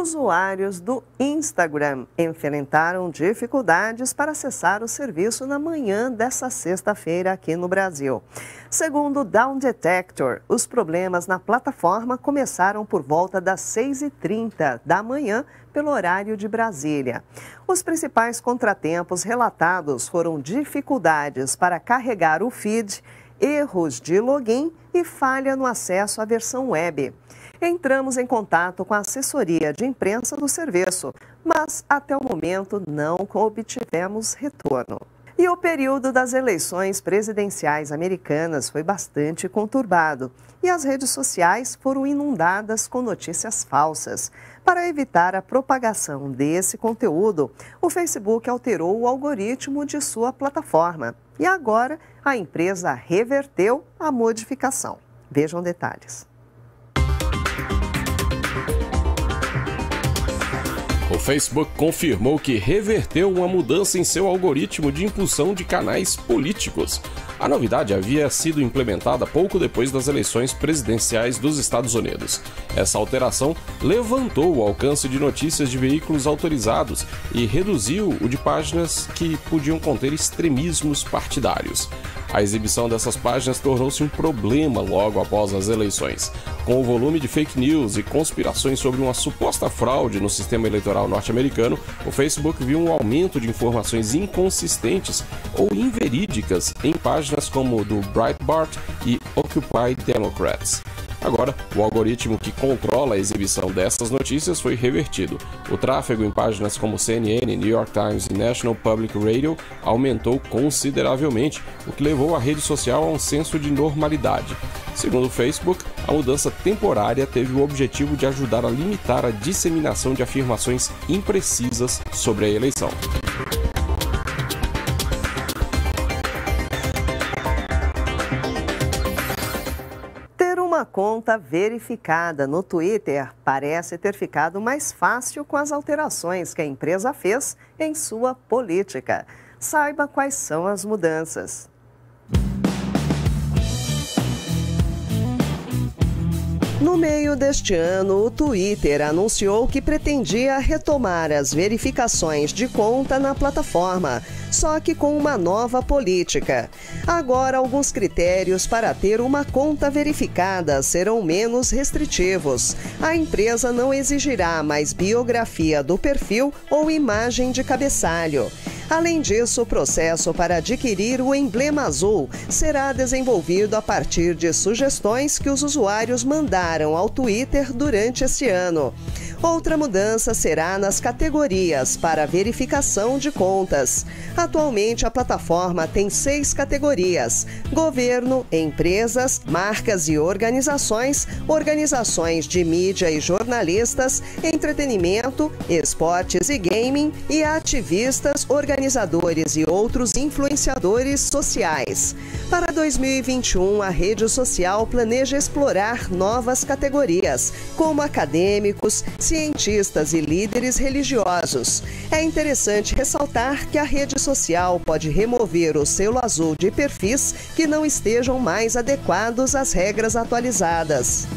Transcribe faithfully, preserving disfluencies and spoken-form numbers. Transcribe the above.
usuários do Instagram enfrentaram dificuldades para acessar o serviço na manhã dessa sexta-feira aqui no Brasil. Segundo o DownDetector, os problemas na plataforma começaram por volta das seis e trinta da manhã, pelo horário de Brasília. Os principais contratempos relatados foram dificuldades para carregar o feed, erros de login e falha no acesso à versão web. Entramos em contato com a assessoria de imprensa do serviço, mas até o momento não obtivemos retorno. E o período das eleições presidenciais americanas foi bastante conturbado e as redes sociais foram inundadas com notícias falsas. Para evitar a propagação desse conteúdo, o Facebook alterou o algoritmo de sua plataforma e agora a empresa reverteu a modificação. Vejam detalhes. O Facebook confirmou que reverteu uma mudança em seu algoritmo de impulsão de canais políticos. A novidade havia sido implementada pouco depois das eleições presidenciais dos Estados Unidos. Essa alteração levantou o alcance de notícias de veículos autorizados e reduziu o de páginas que podiam conter extremismos partidários. A exibição dessas páginas tornou-se um problema logo após as eleições. Com o volume de fake news e conspirações sobre uma suposta fraude no sistema eleitoral norte-americano, o Facebook viu um aumento de informações inconsistentes ou inverídicas em páginas como o do Breitbart e Occupy Democrats. Agora, o algoritmo que controla a exibição dessas notícias foi revertido. O tráfego em páginas como C N N, New York Times e National Public Radio aumentou consideravelmente, o que levou a rede social a um senso de normalidade. Segundo o Facebook, a mudança temporária teve o objetivo de ajudar a limitar a disseminação de afirmações imprecisas sobre a eleição. Uma conta verificada no Twitter parece ter ficado mais fácil com as alterações que a empresa fez em sua política. Saiba quais são as mudanças. No meio deste ano, o Twitter anunciou que pretendia retomar as verificações de conta na plataforma, só que com uma nova política. Agora, alguns critérios para ter uma conta verificada serão menos restritivos. A empresa não exigirá mais biografia do perfil ou imagem de cabeçalho. Além disso, o processo para adquirir o emblema azul será desenvolvido a partir de sugestões que os usuários mandaram ao Twitter durante este ano. Outra mudança será nas categorias para verificação de contas. Atualmente, a plataforma tem seis categorias: governo, empresas, marcas e organizações, organizações de mídia e jornalistas, entretenimento, esportes e gaming e ativistas, organizações, organizadores e outros influenciadores sociais. Para dois mil e vinte e um, a rede social planeja explorar novas categorias, como acadêmicos, cientistas e líderes religiosos. É interessante ressaltar que a rede social pode remover o selo azul de perfis que não estejam mais adequados às regras atualizadas.